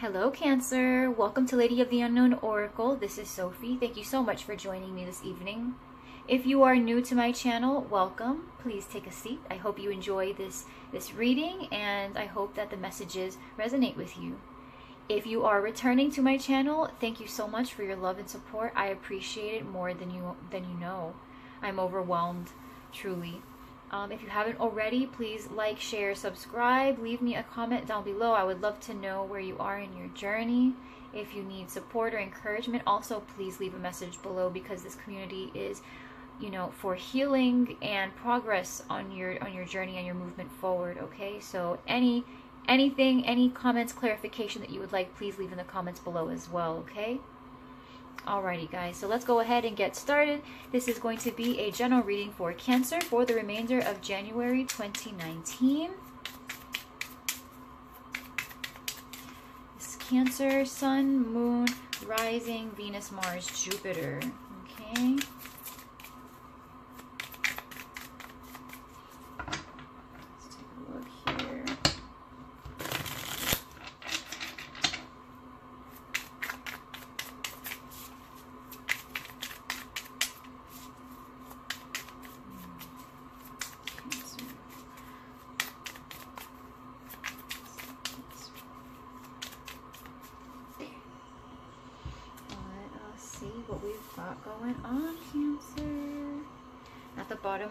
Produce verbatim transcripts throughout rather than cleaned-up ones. Hello Cancer, welcome to Lady of the Unknown Oracle. This is Sophi. Thank you so much for joining me this evening. If you are new to my channel, welcome. Please take a seat. I hope you enjoy this, this reading, and I hope that the messages resonate with you. If you are returning to my channel, thank you so much for your love and support. I appreciate it more than you, than you know. I'm overwhelmed, truly. Um, if you haven't already, please like, share, subscribe, leave me a comment down below. I would love to know where you are in your journey. If you need support or encouragement, also please leave a message below, because this community is, you know, for healing and progress on your on your journey and your movement forward, okay? So any anything, any comments, clarification that you would like, please leave in the comments below as well, okay? Alrighty guys, so let's go ahead and get started. This is going to be a general reading for Cancer for the remainder of January twenty nineteen. It's Cancer, Sun, Moon, Rising, Venus, Mars, Jupiter. Okay. Let's take a look here.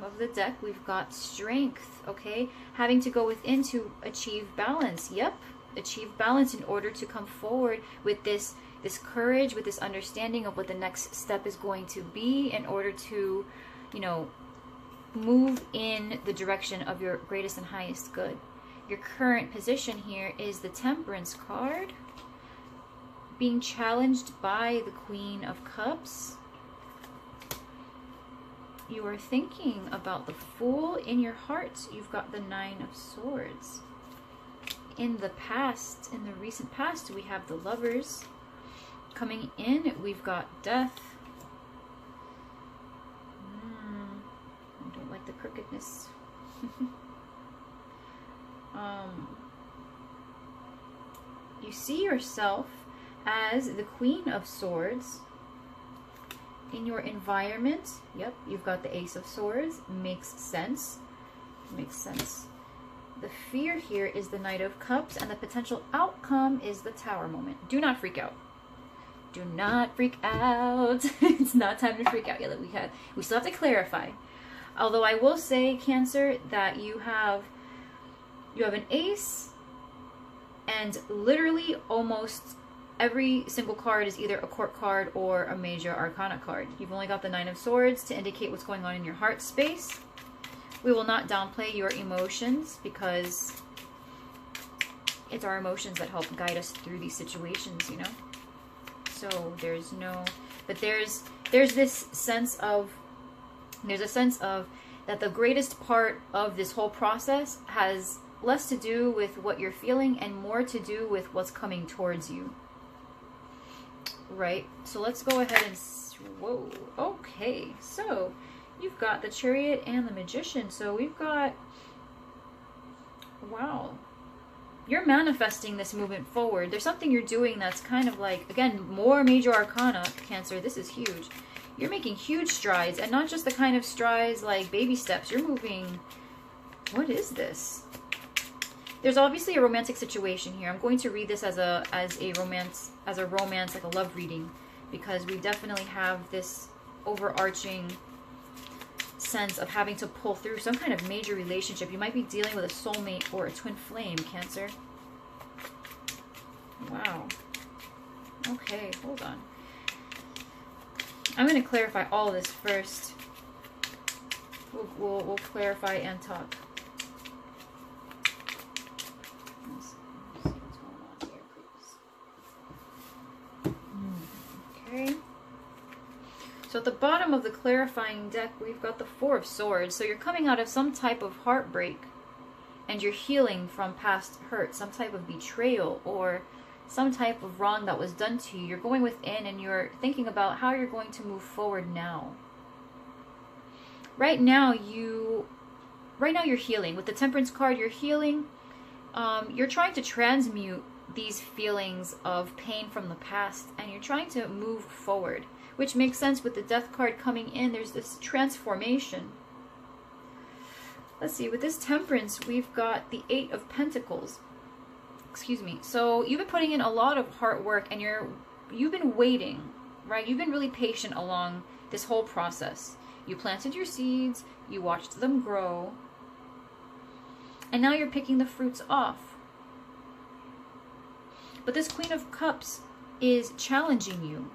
Of the deck, we've got strength, okay? Having to go within to achieve balance. Yep, achieve balance in order to come forward with this this courage, with this understanding of what the next step is going to be, in order to, you know, move in the direction of your greatest and highest good. Your current position here is the Temperance card, being challenged by the Queen of Cups. You are thinking about the Fool in your heart. You've got the Nine of Swords. In the past, in the recent past, we have the Lovers. Coming in, we've got Death. Mm, I don't like the crookedness. um, you see yourself as the Queen of Swords. In your environment, yep, you've got the Ace of Swords. Makes sense. Makes sense. The fear here is the Knight of Cups, and the potential outcome is the Tower moment. Do not freak out. Do not freak out. It's not time to freak out yet. We have, we still have to clarify. Although I will say, Cancer, that you have, you have an ace, and literally almost every single card is either a court card or a major arcana card. You've only got the Nine of Swords to indicate what's going on in your heart space. We will not downplay your emotions, because it's our emotions that help guide us through these situations, you know? So there's no, but there's, there's this sense of, there's a sense of that the greatest part of this whole process has less to do with what you're feeling and more to do with what's coming towards you. Right, so let's go ahead and, whoa, okay, so you've got the Chariot and the Magician. So we've got, wow, you're manifesting this movement forward. There's something you're doing that's kind of like, again, more major arcana, Cancer. This is huge. You're making huge strides, and not just the kind of strides like baby steps. You're moving, what is this? There's obviously a romantic situation here. I'm going to read this as a as a romance, as a romance, like a love reading, because we definitely have this overarching sense of having to pull through some kind of major relationship. You might be dealing with a soulmate or a twin flame, Cancer. Wow. Okay, hold on. I'm going to clarify all of this first. We'll, we'll, we'll clarify and talk. So at the bottom of the clarifying deck, we've got the Four of Swords. So you're coming out of some type of heartbreak, and you're healing from past hurt, some type of betrayal, or some type of wrong that was done to you. You're going within, and you're thinking about how you're going to move forward now. Right now, you, right now you're healing. With the Temperance card, you're healing. Um, you're trying to transmute these feelings of pain from the past and you're trying to move forward, which makes sense with the death card coming in. There's this transformation. Let's see, with this temperance, we've got the Eight of Pentacles. Excuse me. So you've been putting in a lot of hard work and you're, you've been waiting, right? You've been really patient along this whole process. You planted your seeds, you watched them grow, and now you're picking the fruits off. But this Queen of Cups is challenging you.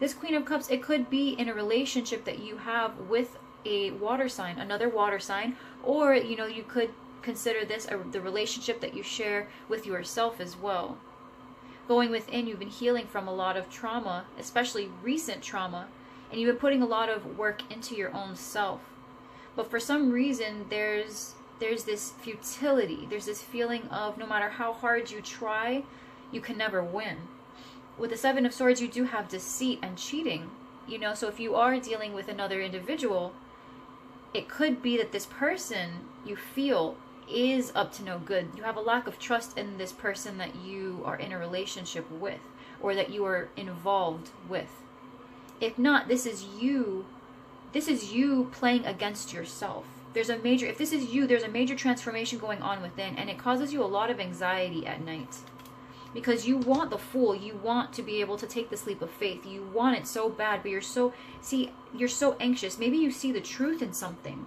This Queen of Cups, it could be in a relationship that you have with a water sign, another water sign, or, you know, you could consider this a, the relationship that you share with yourself as well. Going within, you've been healing from a lot of trauma, especially recent trauma, and you've been putting a lot of work into your own self. But for some reason, there's there's this futility. There's this feeling of no matter how hard you try, you can never win. With the Seven of Swords, you do have deceit and cheating. You know, so if you are dealing with another individual, it could be that this person you feel is up to no good. You have a lack of trust in this person that you are in a relationship with or that you are involved with. If not, this is you. This is you playing against yourself. There's a major, if this is you, there's a major transformation going on within, and it causes you a lot of anxiety at night because you want the fool. You want to be able to take this leap of faith. You want it so bad, but you're so, see, you're so anxious. Maybe you see the truth in something.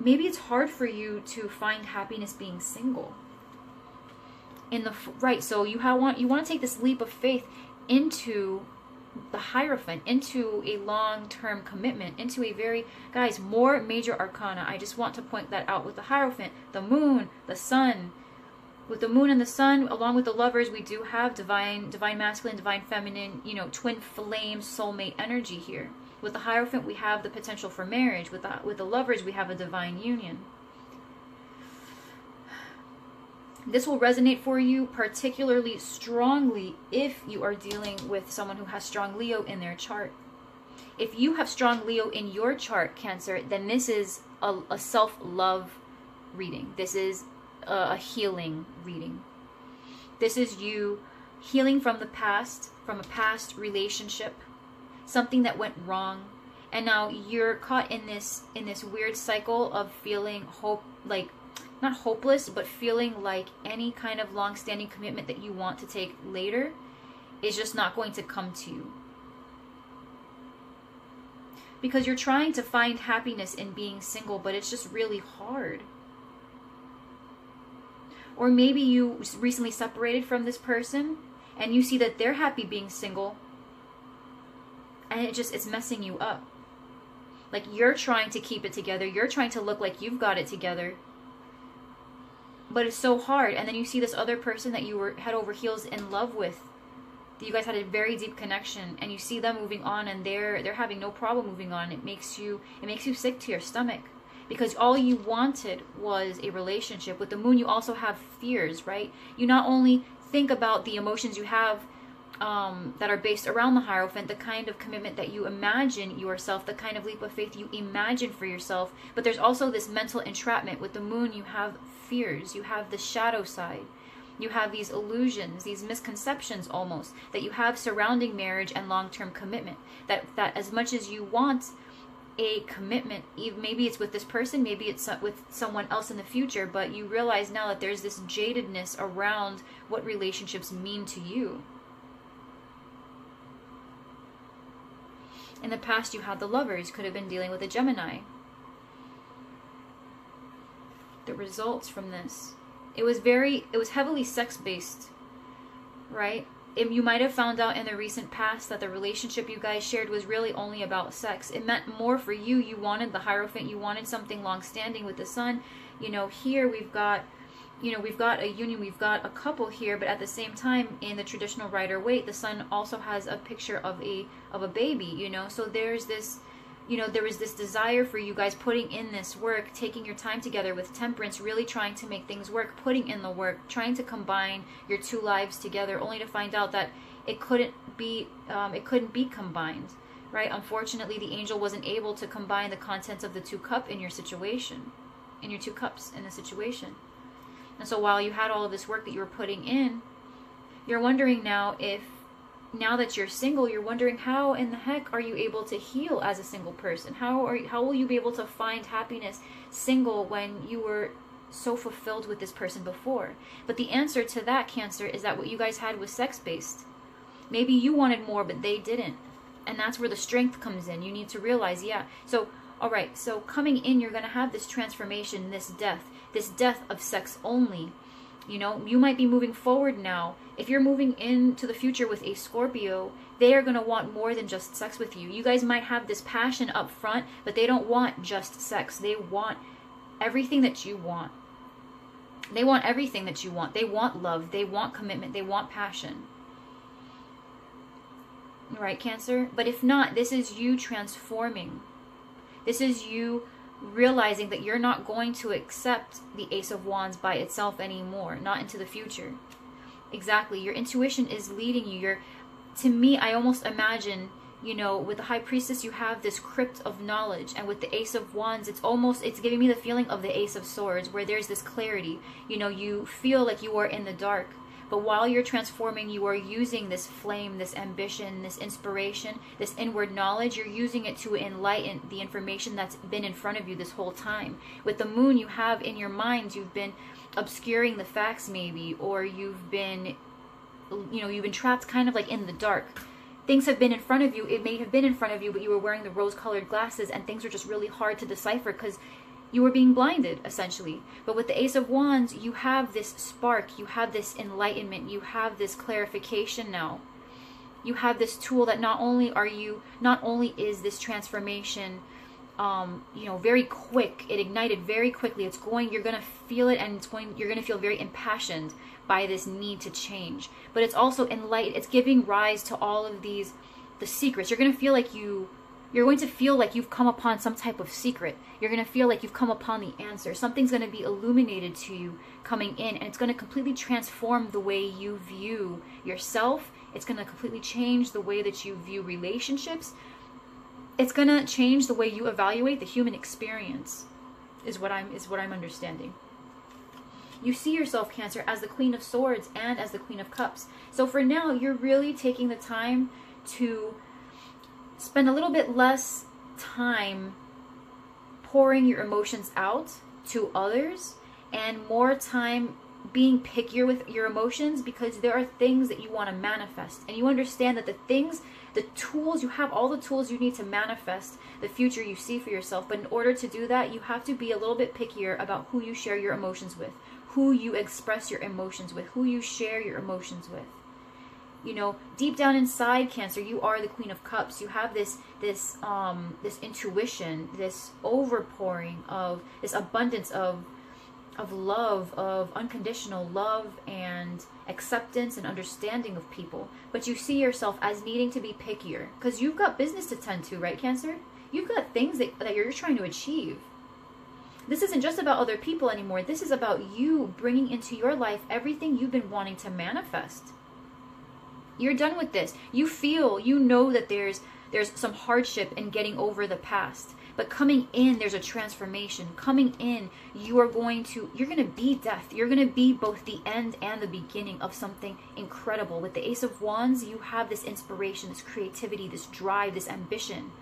Maybe it's hard for you to find happiness being single. In the, right, so you have, want, you want to take this leap of faith into the Hierophant, into a long-term commitment, into a very, guys, more major arcana. I just want to point that out with the Hierophant, the Moon, the Sun. With the Moon and the Sun, along with the Lovers, we do have divine, divine masculine, divine feminine, you know, twin flame, soulmate energy here. With the Hierophant, we have the potential for marriage. With the, with the Lovers, we have a divine union. This will resonate for you particularly strongly if you are dealing with someone who has strong Leo in their chart. If you have strong Leo in your chart, Cancer, then this is a, a self-love reading. This is a healing reading. This is you healing from the past, from a past relationship, something that went wrong. And now you're caught in this, in this weird cycle of feeling hope, like, not hopeless, but feeling like any kind of long-standing commitment that you want to take later is just not going to come to you. Because you're trying to find happiness in being single, but it's just really hard. Or maybe you recently separated from this person and you see that they're happy being single and it just, it's messing you up. Like you're trying to keep it together. You're trying to look like you've got it together. But it's so hard. And then you see this other person that you were head over heels in love with. You guys had a very deep connection, and you see them moving on, and they're they're having no problem moving on. It makes you it makes you sick to your stomach because all you wanted was a relationship. With the Moon, you also have fears, right? You not only think about the emotions you have um, that are based around the Hierophant, the kind of commitment that you imagine yourself, the kind of leap of faith you imagine for yourself, but there's also this mental entrapment. With the Moon, you have fears, you have the shadow side, you have these illusions, these misconceptions almost that you have surrounding marriage and long-term commitment, that that as much as you want a commitment, maybe it's with this person, maybe it's with someone else in the future, but you realize now that there's this jadedness around what relationships mean to you. In the past, you had the Lovers, could have been dealing with a Gemini. The results from this, it was very it was heavily sex-based, right? If you might have found out in the recent past that the relationship you guys shared was really only about sex. It meant more for you. You wanted the Hierophant, you wanted something long-standing. With the Sun, you know, here we've got, you know, we've got a union, we've got a couple here, but at the same time, in the traditional Rider-Waite, the Sun also has a picture of a of a baby, you know. So there's this, you know, there was this desire for you guys putting in this work, taking your time together. With temperance, really trying to make things work, putting in the work, trying to combine your two lives together, only to find out that it couldn't be, um, it couldn't be combined, right? Unfortunately, the angel wasn't able to combine the contents of the two cup in your situation, in your two cups in the situation. And so while you had all of this work that you were putting in, you're wondering now if, now that you're single, you're wondering how in the heck are you able to heal as a single person? How are you, how will you be able to find happiness single when you were so fulfilled with this person before? But the answer to that, Cancer, is that what you guys had was sex-based. Maybe you wanted more, but they didn't. And that's where the strength comes in. You need to realize, yeah. So, all right, so coming in, you're going to have this transformation, this death, this death of sex only. You know, you might be moving forward now. If you're moving into the future with a Scorpio, they are going to want more than just sex with you. You guys might have this passion up front, but they don't want just sex. They want everything that you want. They want everything that you want. They want love. They want commitment. They want passion. Right, Cancer? But if not, this is you transforming. This is you realizing that you're not going to accept the Ace of Wands by itself anymore, not into the future. Exactly. Your intuition is leading you. You're, to me, I almost imagine, you know, with the High Priestess, you have this crypt of knowledge. And with the Ace of Wands, it's almost, it's giving me the feeling of the Ace of Swords, where there's this clarity. You know, you feel like you are in the dark. But while you're transforming, you are using this flame, this ambition, this inspiration, this inward knowledge. You're using it to enlighten the information that's been in front of you this whole time. With the moon, you have in your mind, you've been obscuring the facts maybe, or you've been, you know, you've been trapped kind of like in the dark. Things have been in front of you. It may have been in front of you, but you were wearing the rose-colored glasses and things were just really hard to decipher because you were being blinded, essentially. But with the Ace of Wands, you have this spark, you have this enlightenment, you have this clarification now. You have this tool that not only are you, not only is this transformation, um, you know, very quick, it ignited very quickly. It's going, you're gonna feel it, and it's going, you're gonna feel very impassioned by this need to change. But it's also enlightened. It's giving rise to all of these, the secrets. You're gonna feel like you. You're going to feel like you've come upon some type of secret. You're going to feel like you've come upon the answer. Something's going to be illuminated to you coming in, and it's going to completely transform the way you view yourself. It's going to completely change the way that you view relationships. It's going to change the way you evaluate the human experience, is what I'm, is what I'm understanding. You see yourself, Cancer, as the Queen of Swords and as the Queen of Cups. So for now, you're really taking the time to spend a little bit less time pouring your emotions out to others and more time being pickier with your emotions, because there are things that you want to manifest, and you understand that the things, the tools, you have all the tools you need to manifest the future you see for yourself. But in order to do that, you have to be a little bit pickier about who you share your emotions with, who you express your emotions with, who you share your emotions with. You know, deep down inside, Cancer, you are the Queen of Cups. You have this, this, um, this intuition, this overpouring of, this abundance of, of love, of unconditional love and acceptance and understanding of people. But you see yourself as needing to be pickier, because you've got business to tend to, right, Cancer? You've got things that, that you're trying to achieve. This isn't just about other people anymore. This is about you bringing into your life everything you've been wanting to manifest. You're done with this. You feel, you know that there's there's some hardship in getting over the past. But coming in, there's a transformation. Coming in, you are going to, you're going to be death. You're going to be both the end and the beginning of something incredible. With the Ace of Wands, you have this inspiration, this creativity, this drive, this ambition.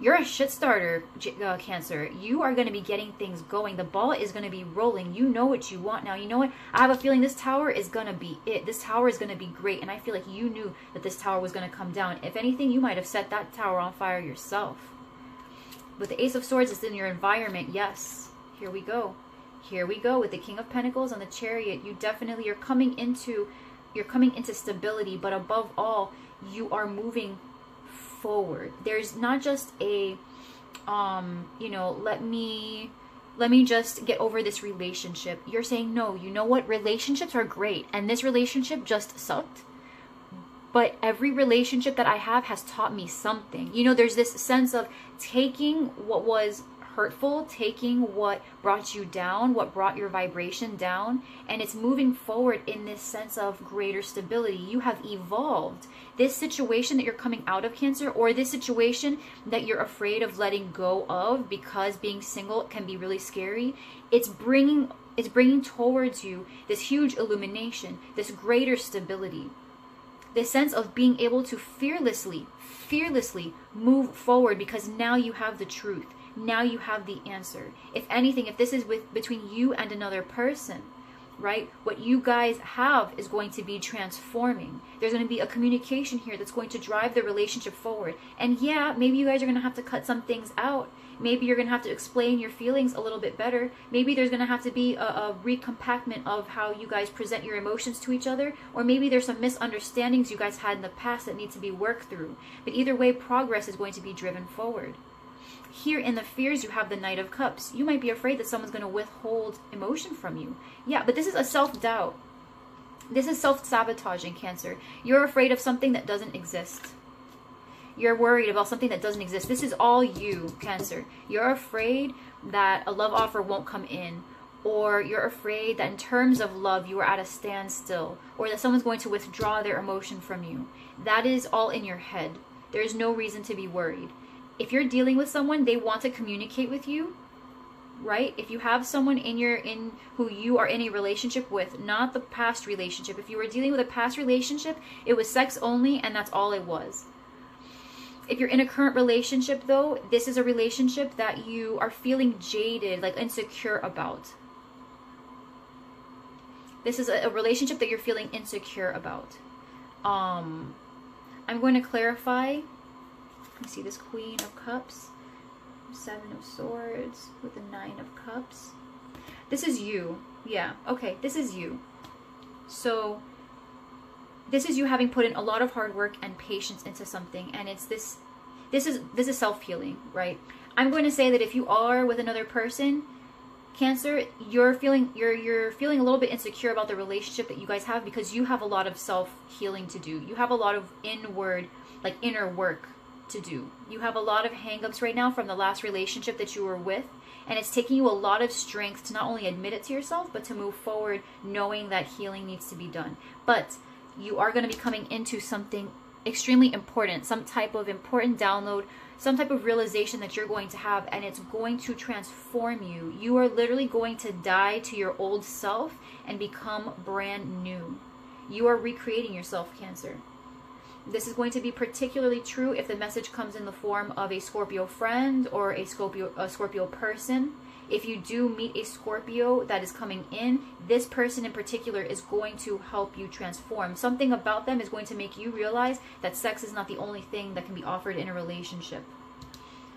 You're a shit starter, uh, Cancer. You are going to be getting things going. The ball is going to be rolling. You know what you want now. You know what? I have a feeling this tower is going to be it. This tower is going to be great. And I feel like you knew that this tower was going to come down. If anything, you might have set that tower on fire yourself. But the Ace of Swords is in your environment. Yes. Here we go. Here we go. With the King of Pentacles and the Chariot, you definitely are coming into, you're coming into stability. But above all, you are moving forward. There's not just a um you know, let me let me just get over this relationship. You're saying, no, you know what, relationships are great, and this relationship just sucked, but every relationship that I have has taught me something. You know, there's this sense of taking what was hurtful, taking what brought you down, what brought your vibration down, and it's moving forward in this sense of greater stability. You have evolved. This situation that you're coming out of, Cancer, or this situation that you're afraid of letting go of because being single can be really scary, it's bringing It's bringing towards you this huge illumination, this greater stability, this sense of being able to fearlessly, fearlessly move forward, because now you have the truth. Now you have the answer. If anything, if this is with between you and another person, right, what you guys have is going to be transforming. There's going to be a communication here that's going to drive the relationship forward. And yeah, maybe you guys are going to have to cut some things out. Maybe you're going to have to explain your feelings a little bit better. Maybe there's going to have to be a, a recompactment of how you guys present your emotions to each other. Or maybe there's some misunderstandings you guys had in the past that need to be worked through. But either way, progress is going to be driven forward. Here in the fears, you have the Knight of Cups. You might be afraid that someone's going to withhold emotion from you. Yeah, but this is a self-doubt. This is self-sabotaging, Cancer. You're afraid of something that doesn't exist. You're worried about something that doesn't exist. This is all you, Cancer. You're afraid that a love offer won't come in, or you're afraid that in terms of love, you are at a standstill, or that someone's going to withdraw their emotion from you. That is all in your head. There is no reason to be worried. If you're dealing with someone, they want to communicate with you, right? If you have someone in your in who you are in a relationship with, not the past relationship. If you were dealing with a past relationship, it was sex only and that's all it was. If you're in a current relationship though, this is a relationship that you are feeling jaded, like insecure about. This is a, a relationship that you're feeling insecure about. Um, I'm going to clarify. You see this Queen of Cups, Seven of Swords with the Nine of Cups. This is you. Yeah, okay, this is you. So this is you having put in a lot of hard work and patience into something, and it's this this is this is self-healing, right? I'm going to say that if you are with another person, Cancer, you're feeling you're you're feeling a little bit insecure about the relationship that you guys have, because you have a lot of self-healing to do. You have a lot of inward, like inner work to do. You have a lot of hang-ups right now from the last relationship that you were with, and it's taking you a lot of strength to not only admit it to yourself, but to move forward knowing that healing needs to be done. But you are going to be coming into something extremely important, some type of important download, some type of realization that you're going to have, and it's going to transform you. You are literally going to die to your old self and become brand new. You are recreating yourself, Cancer. This is going to be particularly true if the message comes in the form of a Scorpio friend or a Scorpio, a Scorpio person. If you do meet a Scorpio that is coming in, this person in particular is going to help you transform. Something about them is going to make you realize that sex is not the only thing that can be offered in a relationship.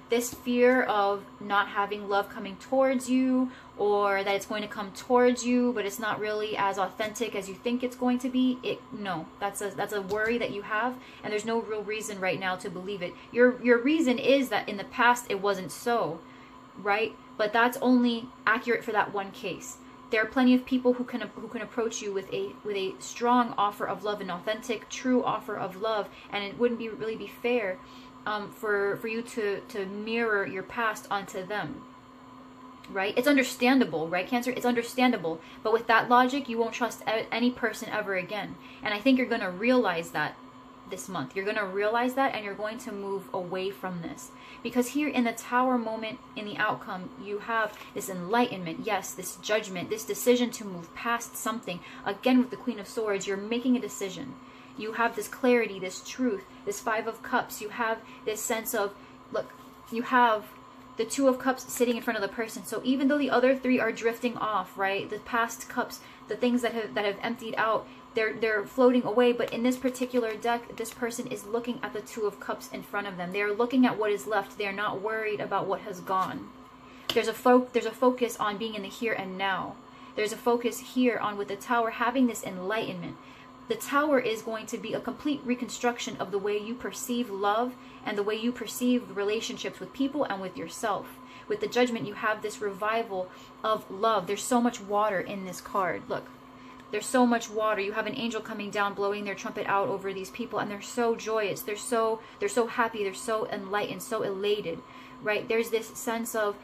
This fear of not having love coming towards you, or that it's going to come towards you, but it's not really as authentic as you think it's going to be. It no, that's a that's a worry that you have, and there's no real reason right now to believe it. Your your reason is that in the past it wasn't so, right? But that's only accurate for that one case. There are plenty of people who can who can approach you with a with a strong offer of love, an authentic, true offer of love, and it wouldn't be really be fair Um, for, for you to, to mirror your past onto them, right? It's understandable, right, Cancer? It's understandable. But with that logic, you won't trust any person ever again. And I think you're going to realize that this month. You're going to realize that, and you're going to move away from this. Because here in the Tower moment, in the outcome, you have this enlightenment, yes, this judgment, this decision to move past something. Again, with the Queen of Swords, you're making a decision. You have this clarity, this truth, this Five of Cups. You have this sense of, look, you have the Two of Cups sitting in front of the person. So even though the other three are drifting off, right, the past cups, the things that have, that have emptied out, they're, they're floating away. But in this particular deck, this person is looking at the Two of Cups in front of them. They're looking at what is left. They're not worried about what has gone. There's a, fo- there's a focus on being in the here and now. There's a focus here on, with the Tower, having this enlightenment. The Tower is going to be a complete reconstruction of the way you perceive love and the way you perceive relationships with people and with yourself. With the Judgment, you have this revival of love. There's so much water in this card. Look, there's so much water. You have an angel coming down, blowing their trumpet out over these people, and they're so joyous. They're so, they're so happy. They're so enlightened, so elated, right? There's this sense of,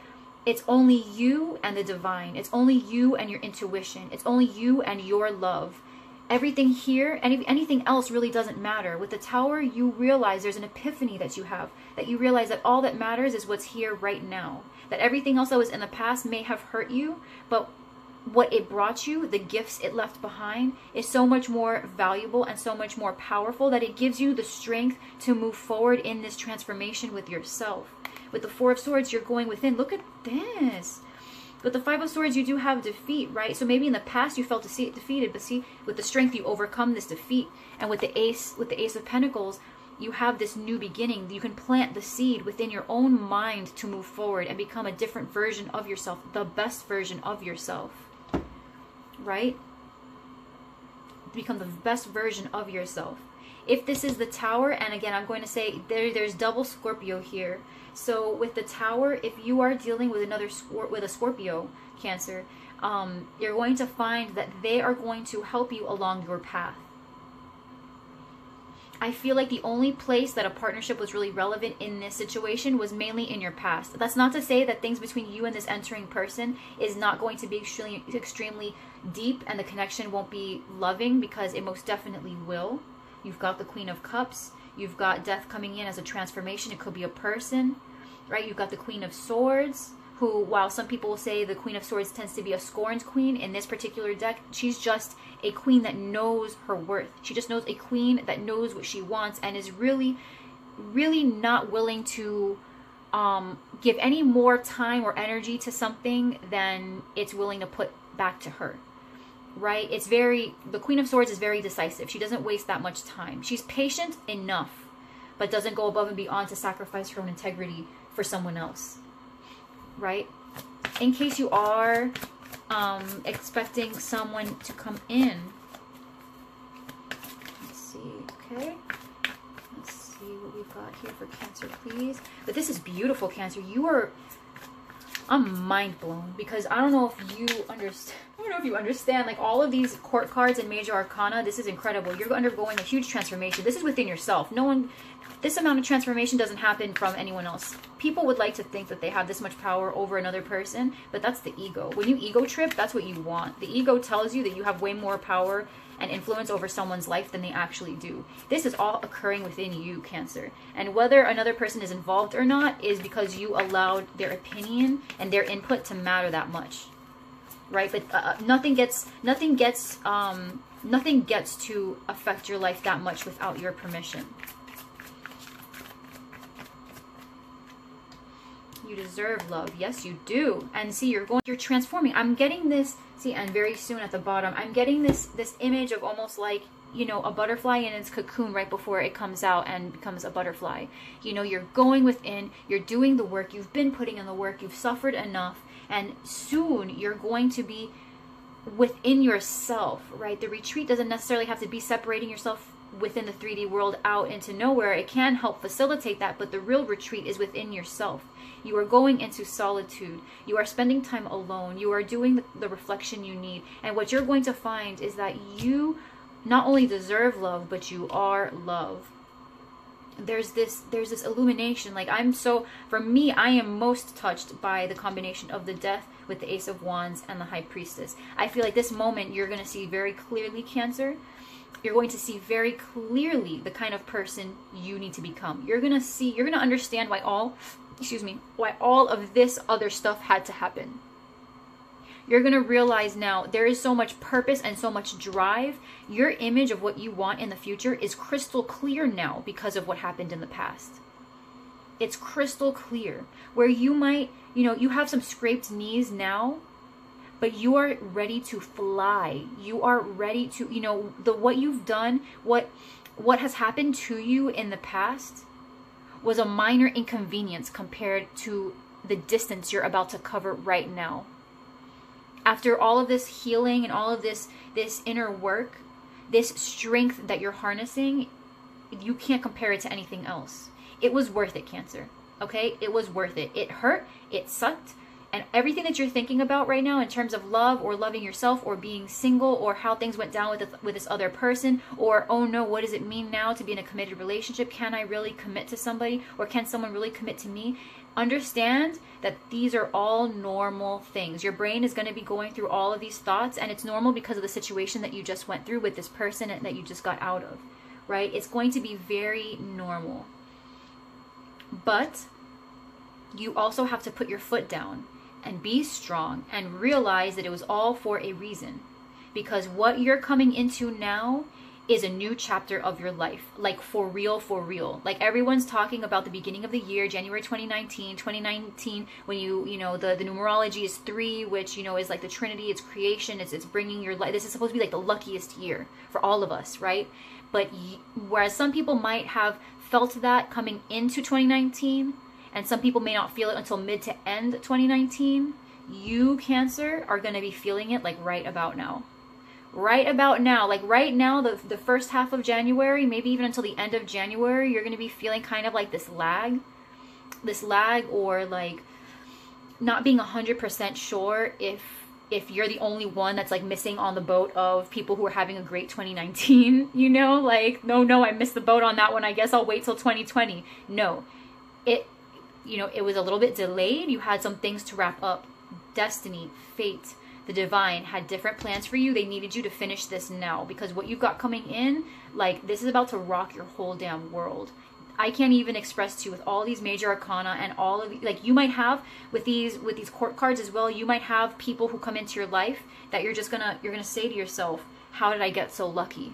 it's only you and the divine. It's only you and your intuition. It's only you and your love. Everything here, any, anything else really doesn't matter. With the Tower, you realize there's an epiphany that you have, that you realize that all that matters is what's here right now. That everything else that was in the past may have hurt you, but what it brought you, the gifts it left behind, is so much more valuable and so much more powerful that it gives you the strength to move forward in this transformation with yourself. With the Four of Swords, you're going within. Look at this. With the Five of Swords, you do have defeat, right? So maybe in the past you felt defeated, but see, with the strength, you overcome this defeat. And with the Ace, with the Ace of Pentacles, you have this new beginning. You can plant the seed within your own mind to move forward and become a different version of yourself, the best version of yourself. Right? Become the best version of yourself. If this is the Tower, and again, I'm going to say there, there's double Scorpio here. So with the Tower, if you are dealing with another with a Scorpio, Cancer, um, you're going to find that they are going to help you along your path. I feel like the only place that a partnership was really relevant in this situation was mainly in your past. That's not to say that things between you and this entering person is not going to be extremely, extremely deep and the connection won't be loving, because it most definitely will. You've got the Queen of Cups. You've got Death coming in as a transformation. It could be a person, right? You've got the Queen of Swords, who, while some people will say the Queen of Swords tends to be a scorned queen, in this particular deck, she's just a queen that knows her worth. She just knows, a queen that knows what she wants and is really, really not willing to um, give any more time or energy to something than it's willing to put back to her, right? It's very, the Queen of Swords is very decisive. She doesn't waste that much time. She's patient enough, but doesn't go above and beyond to sacrifice her own integrity for someone else. Right? In case you are um, expecting someone to come in. Let's see. Okay. Let's see what we've got here for Cancer, please. But this is beautiful, Cancer. You are... I'm mind blown, because I don't know if you understand. I don't know if you understand. Like, all of these court cards and major arcana, this is incredible. You're undergoing a huge transformation. This is within yourself. No one... This amount of transformation doesn't happen from anyone else. People would like to think that they have this much power over another person, but that's the ego. When you ego trip, that's what you want. The ego tells you that you have way more power and influence over someone's life than they actually do. This is all occurring within you, Cancer. And whether another person is involved or not is because you allowed their opinion and their input to matter that much. Right? But uh, nothing gets, nothing gets, um, nothing gets to affect your life that much without your permission. You deserve love. Yes, you do. And see, you're going, you're transforming. I'm getting this, see, and very soon at the bottom, I'm getting this, this image of almost like, you know, a butterfly in its cocoon right before it comes out and becomes a butterfly. You know, you're going within, you're doing the work, you've been putting in the work, you've suffered enough, and soon you're going to be within yourself, right? The retreat doesn't necessarily have to be separating yourself within the three D world out into nowhere. It can help facilitate that, but the real retreat is within yourself. You are going into solitude. You are spending time alone. You are doing the, the reflection you need. And what you're going to find is that you not only deserve love, but you are love. There's this, there's this illumination. Like, I'm so, for me, I am most touched by the combination of the Death with the Ace of Wands and the High Priestess. I feel like this moment you're going to see very clearly, Cancer. You're going to see very clearly the kind of person you need to become. You're going to see, you're going to understand why all, excuse me, why all of this other stuff had to happen. You're going to realize now there is so much purpose and so much drive. Your image of what you want in the future is crystal clear now because of what happened in the past. It's crystal clear. Where you might, you know, you have some scraped knees now, but you are ready to fly. You are ready to, you know, the what you've done, what what has happened to you in the past was a minor inconvenience compared to the distance you're about to cover right now. After all of this healing and all of this this inner work, this strength that you're harnessing, you can't compare it to anything else. It was worth it, Cancer. Okay? It was worth it. It hurt, it sucked. And everything that you're thinking about right now in terms of love or loving yourself or being single or how things went down with this, with this other person, or, oh no, what does it mean now to be in a committed relationship? Can I really commit to somebody, or can someone really commit to me? Understand that these are all normal things. Your brain is going to be going through all of these thoughts, and it's normal because of the situation that you just went through with this person and that you just got out of, right? It's going to be very normal. But you also have to put your foot down and be strong and realize that it was all for a reason. Because what you're coming into now is a new chapter of your life. Like for real, for real. Like everyone's talking about the beginning of the year, January twenty nineteen, twenty nineteen, when you, you know, the, the numerology is three, which, you know, is like the Trinity, it's creation, it's, it's bringing your life. This is supposed to be like the luckiest year for all of us, right? But whereas some people might have felt that coming into twenty nineteen, and some people may not feel it until mid to end twenty nineteen, you, Cancer, are going to be feeling it like right about now. Right about now, like right now, the, the first half of January, maybe even until the end of January, you're going to be feeling kind of like this lag, this lag or like not being one hundred percent sure if if you're the only one that's like missing on the boat of people who are having a great twenty nineteen, you know, like, no, no, I missed the boat on that one. I guess I'll wait till twenty twenty. No, it, you know, it was a little bit delayed. You had some things to wrap up. Destiny, fate, the divine had different plans for you. They needed you to finish this now because what you've got coming in, like this is about to rock your whole damn world. I can't even express to you with all these major arcana and all of the, like you might have with these with these court cards as well. You might have people who come into your life that you're just gonna you're gonna say to yourself, how did I get so lucky?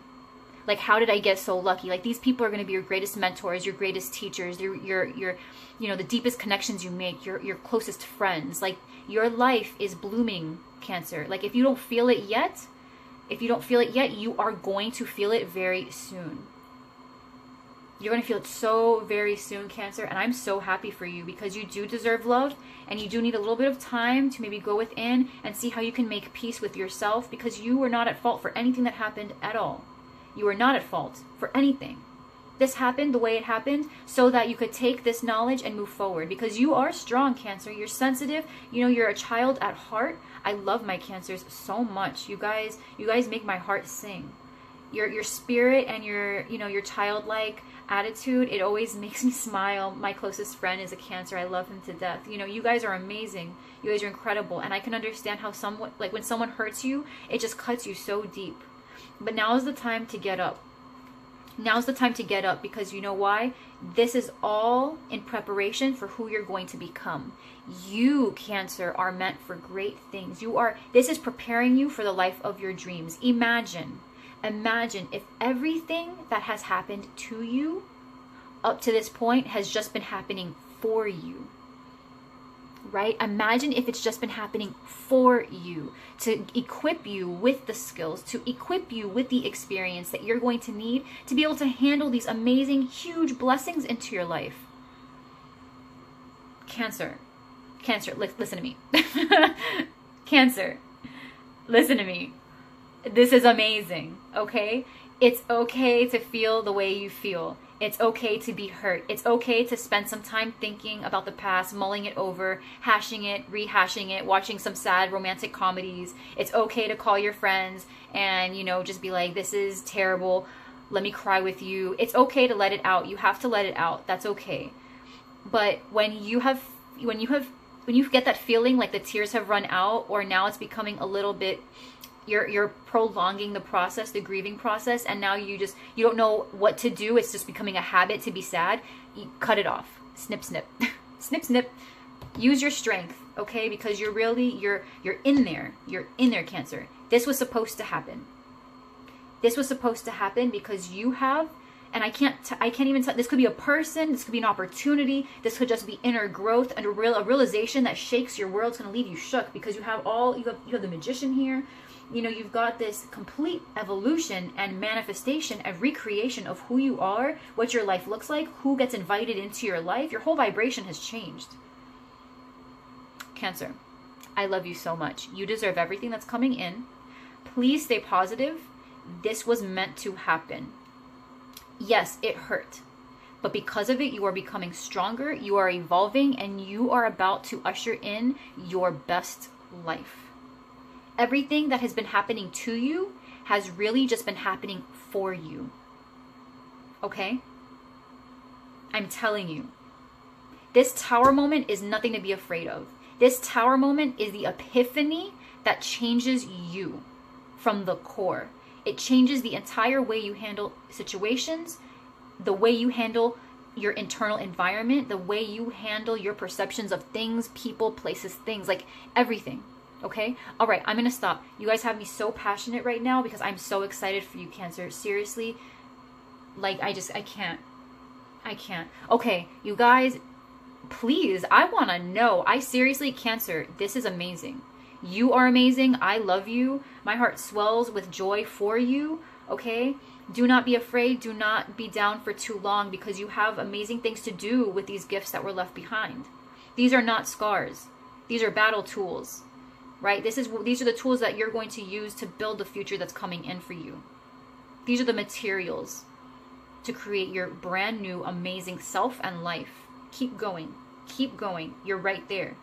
Like how did I get so lucky? Like these people are gonna be your greatest mentors, your greatest teachers, your your your you know the deepest connections you make, your your closest friends. Like your life is blooming, Cancer. Like if you don't feel it yet, if you don't feel it yet, you are going to feel it very soon. You're going to feel it so very soon, Cancer, and I'm so happy for you because you do deserve love and you do need a little bit of time to maybe go within and see how you can make peace with yourself because you were not at fault for anything that happened at all. You were not at fault for anything. This happened the way it happened so that you could take this knowledge and move forward because you are strong, Cancer. You're sensitive. You know, you're a child at heart. I love my Cancers so much. You guys, you guys make my heart sing. Your, your spirit and your, you know, your childlike attitude, it always makes me smile. My closest friend is a Cancer. I love him to death. You know, you guys are amazing. You guys are incredible. And I can understand how someone, like when someone hurts you, it just cuts you so deep. But now is the time to get up. Now's the time to get up because you know why? This is all in preparation for who you're going to become. You, Cancer, are meant for great things. You are, this is preparing you for the life of your dreams. Imagine. Imagine if everything that has happened to you up to this point has just been happening for you, right? Imagine if it's just been happening for you to equip you with the skills, to equip you with the experience that you're going to need to be able to handle these amazing, huge blessings into your life. Cancer, Cancer, li- listen to me. Cancer, listen to me. This is amazing, okay? It's okay to feel the way you feel. It's okay to be hurt. It's okay to spend some time thinking about the past, mulling it over, hashing it, rehashing it, watching some sad romantic comedies. It's okay to call your friends and, you know, just be like, this is terrible. Let me cry with you. It's okay to let it out. You have to let it out. That's okay. But when you have, when you have, when you get that feeling like the tears have run out or now it's becoming a little bit... You're, you're prolonging the process, the grieving process, and now you just, you don't know what to do. It's just becoming a habit to be sad. You cut it off. Snip, snip. Snip, snip. Use your strength, okay? Because you're really, you're, you're in there. You're in there, Cancer. This was supposed to happen. This was supposed to happen because you have, and I can't, t I can't even tell, this could be a person, this could be an opportunity, this could just be inner growth and a, real, a realization that shakes your world. It's going to leave you shook because you have all, you have, you have the magician here. You know, you've got this complete evolution and manifestation and recreation of who you are, what your life looks like, who gets invited into your life. Your whole vibration has changed. Cancer, I love you so much. You deserve everything that's coming in. Please stay positive. This was meant to happen. Yes, it hurt. But because of it, you are becoming stronger, you are evolving, and you are about to usher in your best life. Everything that has been happening to you has really just been happening for you. Okay? I'm telling you. This tower moment is nothing to be afraid of. This tower moment is the epiphany that changes you from the core. It changes the entire way you handle situations, the way you handle your internal environment, the way you handle your perceptions of things, people, places, things, like everything. Okay? All right, I'm going to stop. You guys have me so passionate right now because I'm so excited for you, Cancer. Seriously, like I just, I can't. I can't. Okay, you guys, please, I want to know. I seriously, Cancer, this is amazing. You are amazing. I love you. My heart swells with joy for you. Okay? Do not be afraid. Do not be down for too long because you have amazing things to do with these gifts that were left behind. These are not scars. These are battle tools, right? This is, these are the tools that you're going to use to build the future that's coming in for you. These are the materials to create your brand new, amazing self and life. Keep going. Keep going. You're right there.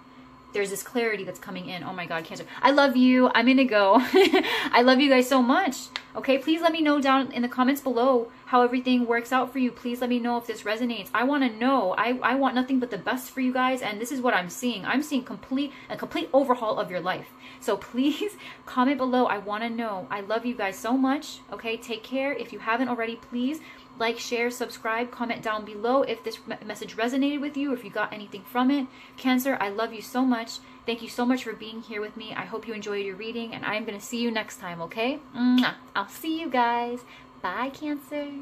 There's this clarity that's coming in. Oh my God, Cancer. I love you. I'm gonna go. I love you guys so much. Okay, please let me know down in the comments below how everything works out for you. Please let me know if this resonates. I wanna know. I, I want nothing but the best for you guys, and this is what I'm seeing. I'm seeing complete a complete overhaul of your life. So please comment below. I wanna know. I love you guys so much. Okay, take care. If you haven't already, please like, share, subscribe, comment down below if this message resonated with you, if you got anything from it. Cancer, I love you so much. Thank you so much for being here with me. I hope you enjoyed your reading, and I'm going to see you next time, okay? I'll see you guys. Bye, Cancer.